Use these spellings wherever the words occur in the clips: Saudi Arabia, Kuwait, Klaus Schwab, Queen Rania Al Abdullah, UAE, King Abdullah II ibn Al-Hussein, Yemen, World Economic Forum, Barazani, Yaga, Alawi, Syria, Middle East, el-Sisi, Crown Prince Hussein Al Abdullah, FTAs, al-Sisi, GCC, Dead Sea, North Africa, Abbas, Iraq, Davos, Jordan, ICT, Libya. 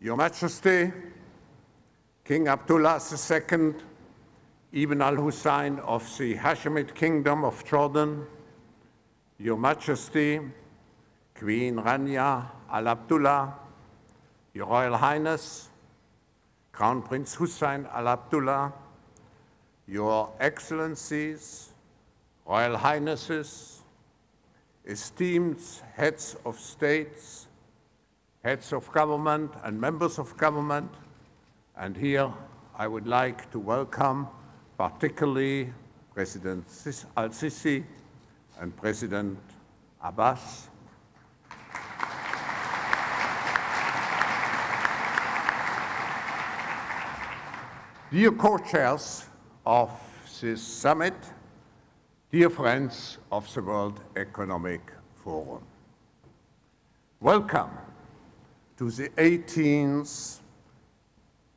Your Majesty, King Abdullah II ibn Al-Hussein of the Hashemite Kingdom of Jordan, Your Majesty, Queen Rania Al Abdullah, Your Royal Highness, Crown Prince Hussein Al Abdullah, Your Excellencies, Royal Highnesses, esteemed heads of states, heads of government and members of government, and here I would like to welcome particularly President al-Sisi and President Abbas. Dear co-chairs of this summit, dear friends of the World Economic Forum, welcome to the 18th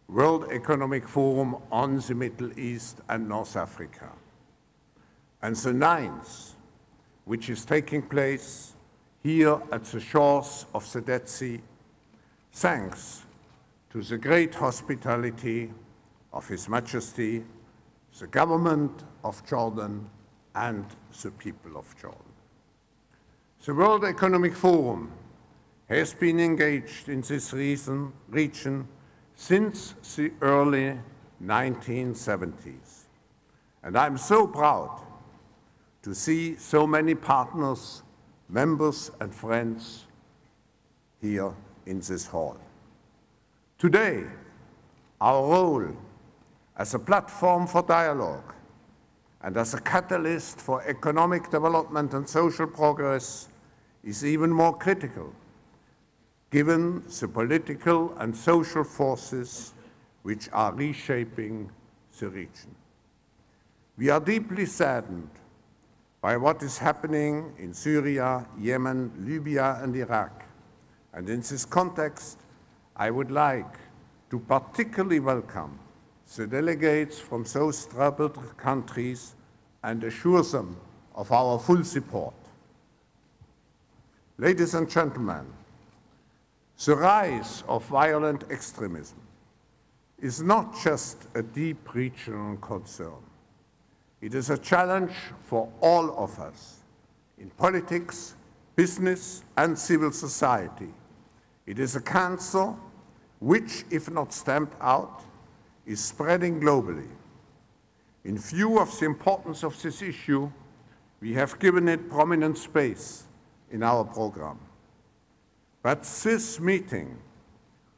World Economic Forum on the Middle East and North Africa, and the 9th, which is taking place here at the shores of the Dead Sea, thanks to the great hospitality of His Majesty, the government of Jordan, and the people of Jordan. The World Economic Forum has been engaged in this region since the early 1970s. And I'm so proud to see so many partners, members, and friends here in this hall. Today, our role as a platform for dialogue and as a catalyst for economic development and social progress is even more critical, given the political and social forces which are reshaping the region. We are deeply saddened by what is happening in Syria, Yemen, Libya, and Iraq. And in this context, I would like to particularly welcome the delegates from those troubled countries and assure them of our full support. Ladies and gentlemen, the rise of violent extremism is not just a deep regional concern. It is a challenge for all of us in politics, business, and civil society. It is a cancer which, if not stamped out, is spreading globally. In view of the importance of this issue, we have given it prominent space in our program. But this meeting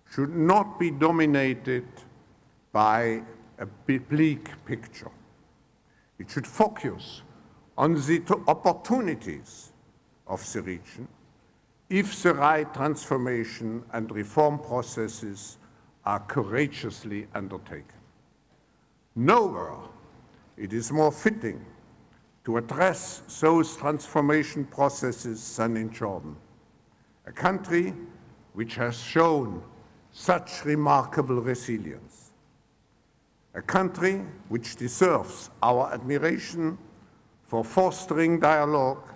should not be dominated by a bleak picture. It should focus on the opportunities of the region if the right transformation and reform processes are courageously undertaken. Nowhere it is more fitting to address those transformation processes than in Jordan, a country which has shown such remarkable resilience, a country which deserves our admiration for fostering dialogue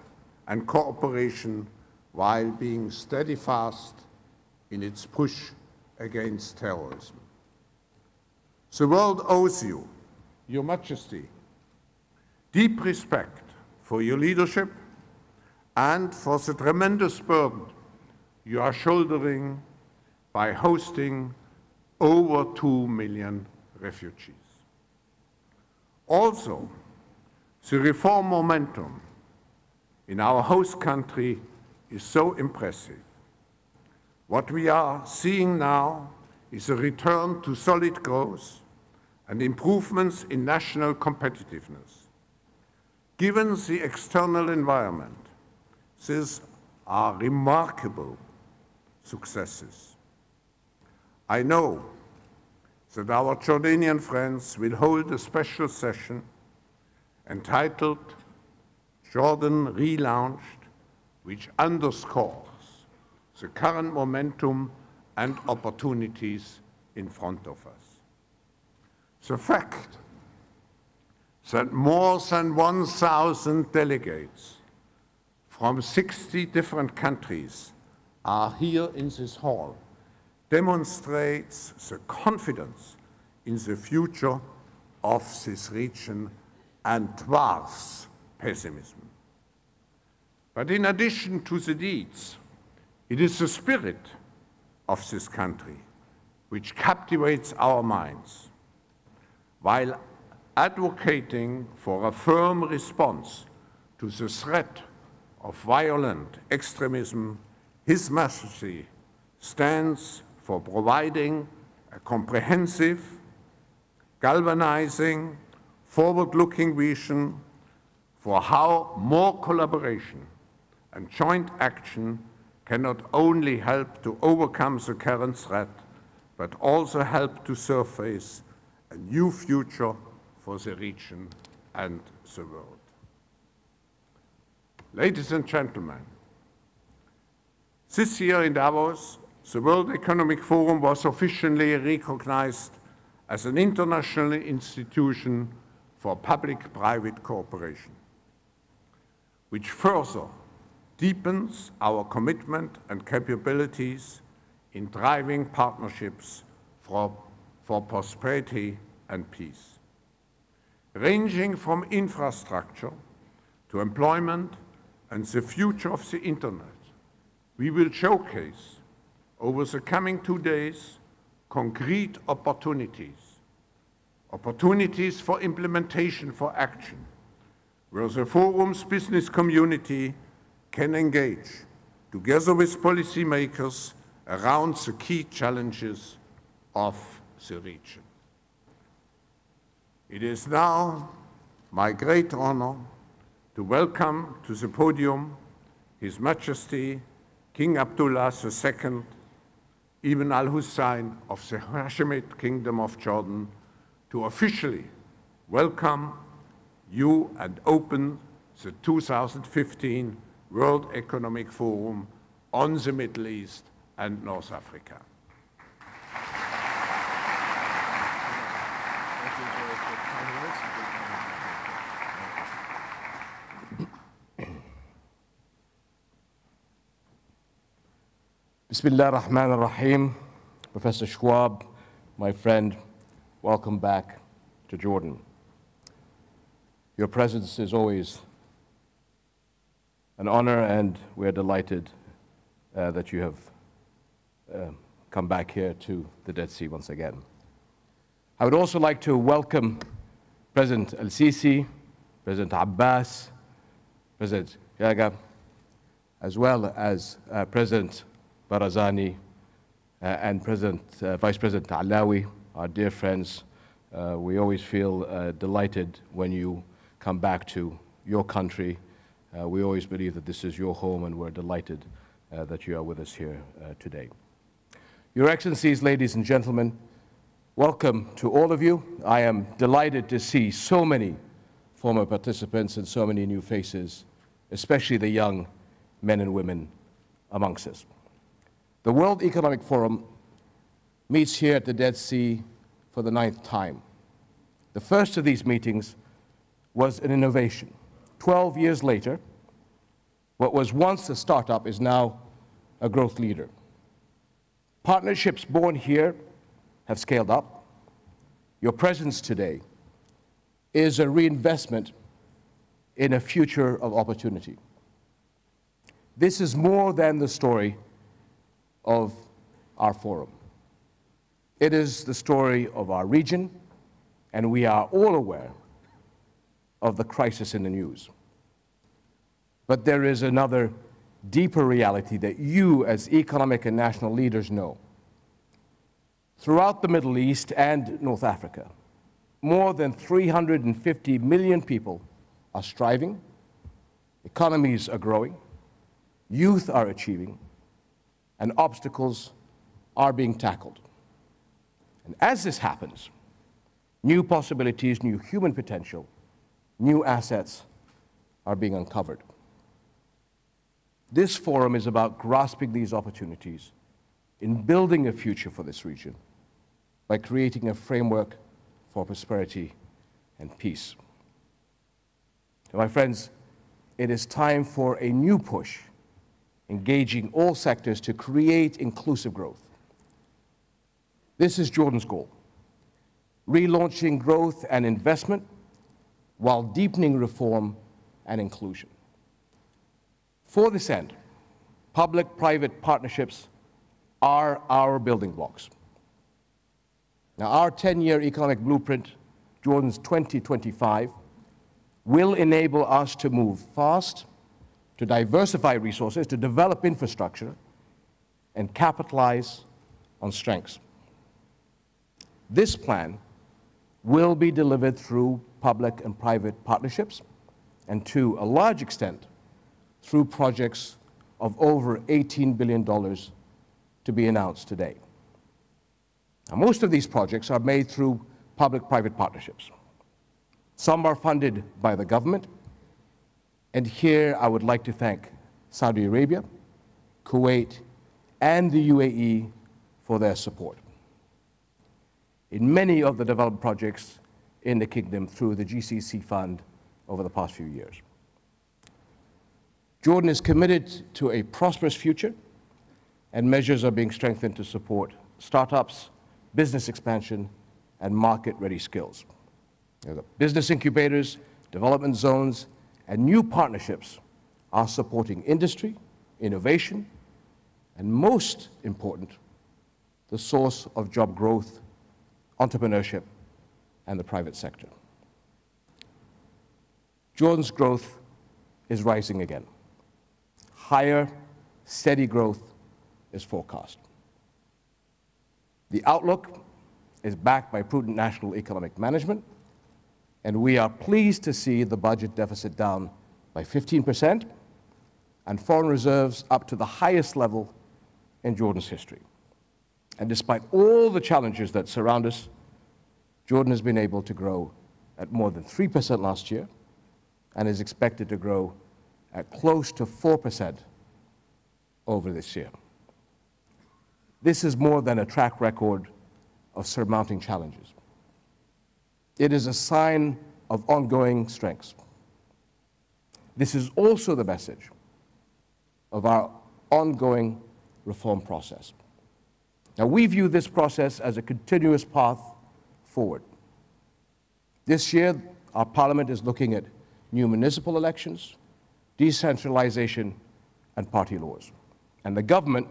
and cooperation while being steadfast in its push against terrorism. The world owes you, Your Majesty, deep respect for your leadership and for the tremendous burden you are shouldering by hosting over 2 million refugees. Also, the reform momentum in our host country is so impressive. What we are seeing now is a return to solid growth and improvements in national competitiveness. Given the external environment, these are remarkable successes. I know that our Jordanian friends will hold a special session entitled Jordan Relaunched, which underscores the current momentum and opportunities in front of us. The fact that more than 1,000 delegates from 60 different countries are here in this hall demonstrates the confidence in the future of this region and dwarfs pessimism. But in addition to the deeds, it is the spirit of this country which captivates our minds. While advocating for a firm response to the threat of violent extremism, his Majesty stands for providing a comprehensive, galvanizing, forward-looking vision for how more collaboration and joint action can not only help to overcome the current threat, but also help to surface a new future for the region and the world. Ladies and gentlemen, this year in Davos, the World Economic Forum was officially recognized as an international institution for public-private cooperation, which further deepens our commitment and capabilities in driving partnerships for prosperity and peace, ranging from infrastructure to employment and the future of the Internet. We will showcase over the coming 2 days concrete opportunities for implementation, for action, where the forum's business community can engage together with policymakers around the key challenges of the region. It is now my great honor to welcome to the podium His Majesty King Abdullah II ibn Al-Hussein of the Hashemite Kingdom of Jordan to officially welcome you and open the 2015 World Economic Forum on the Middle East and North Africa. Bismillah ar-Rahman ar-Rahim. Professor Schwab, my friend, welcome back to Jordan. Your presence is always an honor, and we're delighted that you have come back here to the Dead Sea once again. I would also like to welcome President el-Sisi, President Abbas, President Yaga, as well as President Barazani and Vice President Alawi, our dear friends. We always feel delighted when you come back to your country. We always believe that this is your home, and we're delighted that you are with us here today. Your Excellencies, ladies and gentlemen, welcome to all of you. I am delighted to see so many former participants and so many new faces, especially the young men and women amongst us. The World Economic Forum meets here at the Dead Sea for the 9th time. The first of these meetings was an innovation. 12 years later, what was once a startup is now a growth leader. Partnerships born here have scaled up. Your presence today is a reinvestment in a future of opportunity. This is more than the story of our forum. It is the story of our region, and we are all aware of the crisis in the news. But there is another deeper reality that you as economic and national leaders know. Throughout the Middle East and North Africa, more than 350 million people are striving, economies are growing, youth are achieving, and obstacles are being tackled. And as this happens, new possibilities, new human potential, new assets are being uncovered. This forum is about grasping these opportunities in building a future for this region by creating a framework for prosperity and peace. So my friends, it is time for a new push, engaging all sectors to create inclusive growth, This is Jordan's goal: relaunching growth and investment while deepening reform and inclusion. For this end, public-private partnerships are our building blocks. Now, our 10-year economic blueprint, Jordan's 2025, will enable us to move fast, to diversify resources, to develop infrastructure, and capitalize on strengths. This plan will be delivered through public and private partnerships, and to a large extent, through projects of over $18 billion to be announced today. Now, most of these projects are made through public-private partnerships. Some are funded by the government, and here I would like to thank Saudi Arabia, Kuwait, and the UAE for their support. In many of the development projects in the kingdom through the GCC fund over the past few years. Jordan is committed to a prosperous future, and measures are being strengthened to support startups, business expansion, and market-ready skills. Business incubators, development zones, and new partnerships are supporting industry, innovation, and most important, the source of job growth, entrepreneurship, and the private sector. Jordan's growth is rising again. Higher, steady growth is forecast. The outlook is backed by prudent national economic management, and we are pleased to see the budget deficit down by 15% and foreign reserves up to the highest level in Jordan's history. And despite all the challenges that surround us, Jordan has been able to grow at more than 3% last year and is expected to grow at close to 4% over this year. This is more than a track record of surmounting challenges. It is a sign of ongoing strengths. This is also the message of our ongoing reform process. Now, we view this process as a continuous path forward. This year, our parliament is looking at new municipal elections, decentralization, and party laws. And the government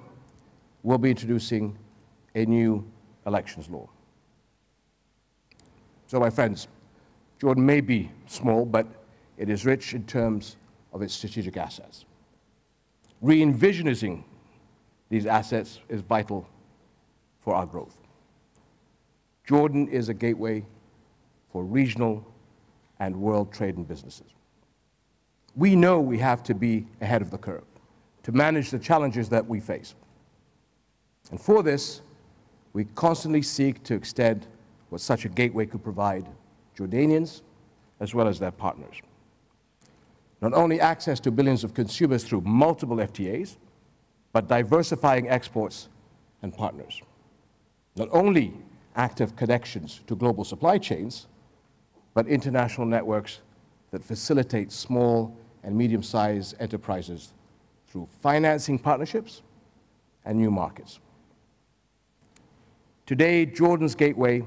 will be introducing a new elections law. So, my friends, Jordan may be small, but it is rich in terms of its strategic assets. Re-envisioning these assets is vital for our growth. Jordan is a gateway for regional and world trade and businesses. We know we have to be ahead of the curve to manage the challenges that we face. And for this, we constantly seek to extend what such a gateway could provide Jordanians as well as their partners. Not only access to billions of consumers through multiple FTAs, but diversifying exports and partners. Not only active connections to global supply chains, but international networks that facilitate small and medium-sized enterprises through financing partnerships and new markets. Today, Jordan's gateway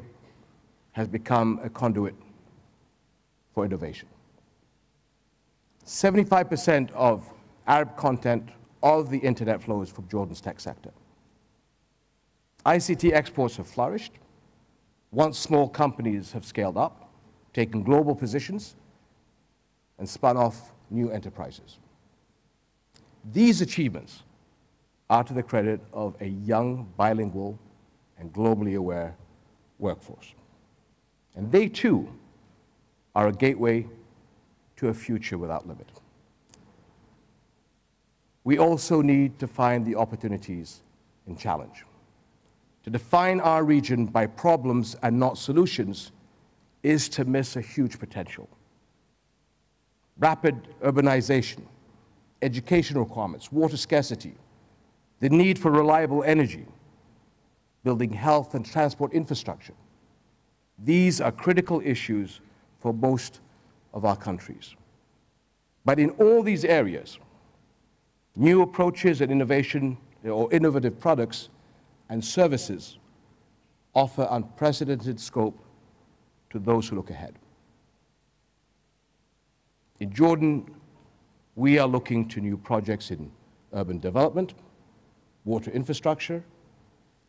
has become a conduit for innovation. 75% of Arab content of the internet flows from Jordan's tech sector. ICT exports have flourished, once small companies have scaled up, taken global positions, and spun off new enterprises. These achievements are to the credit of a young, bilingual, and globally aware workforce. And they, too, are a gateway to a future without limit. We also need to find the opportunities and challenge. To define our region by problems and not solutions is to miss a huge potential. Rapid urbanization, education requirements, water scarcity, the need for reliable energy, building health and transport infrastructure. These are critical issues for most of our countries. But in all these areas, new approaches and innovative products and services offer unprecedented scope to those who look ahead. In Jordan, we are looking to new projects in urban development, water infrastructure,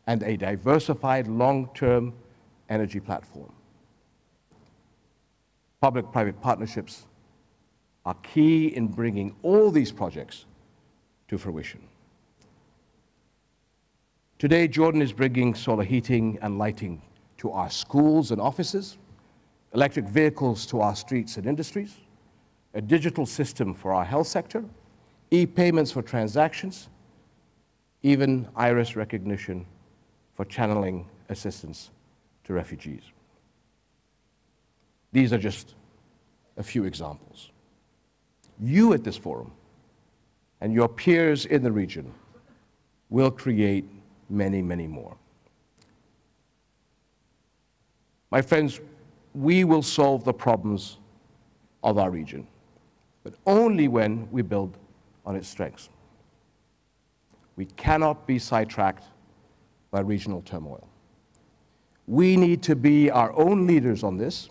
and a diversified long-term energy platform. Public-private partnerships are key in bringing all these projects to fruition. Today, Jordan is bringing solar heating and lighting to our schools and offices, electric vehicles to our streets and industries, a digital system for our health sector, e-payments for transactions, even iris recognition for channeling assistance to refugees. These are just a few examples. You at this forum and your peers in the region will create many, many more. My friends, we will solve the problems of our region, but only when we build on its strengths. We cannot be sidetracked by regional turmoil. We need to be our own leaders on this,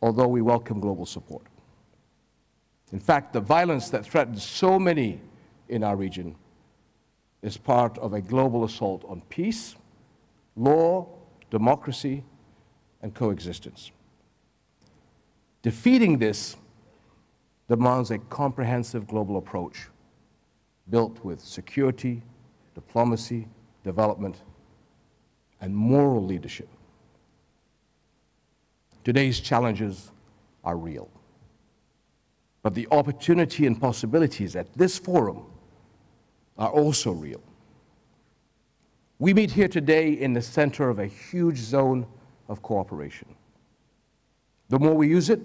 although we welcome global support. In fact, the violence that threatens so many in our region is part of a global assault on peace, law, democracy, and coexistence. Defeating this demands a comprehensive global approach built with security, diplomacy, development, and moral leadership. Today's challenges are real, but the opportunity and possibilities at this forum are also real. We meet here today in the center of a huge zone of cooperation. The more we use it,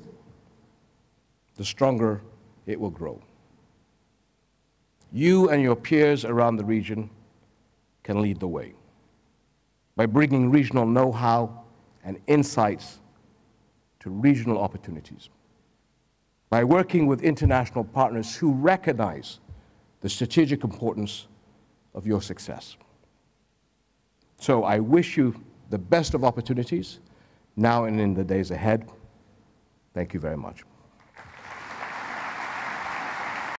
the stronger it will grow. You and your peers around the region can lead the way by bringing regional know-how and insights to regional opportunities, by working with international partners who recognize the strategic importance of your success. So I wish you the best of opportunities now and in the days ahead. Thank you very much.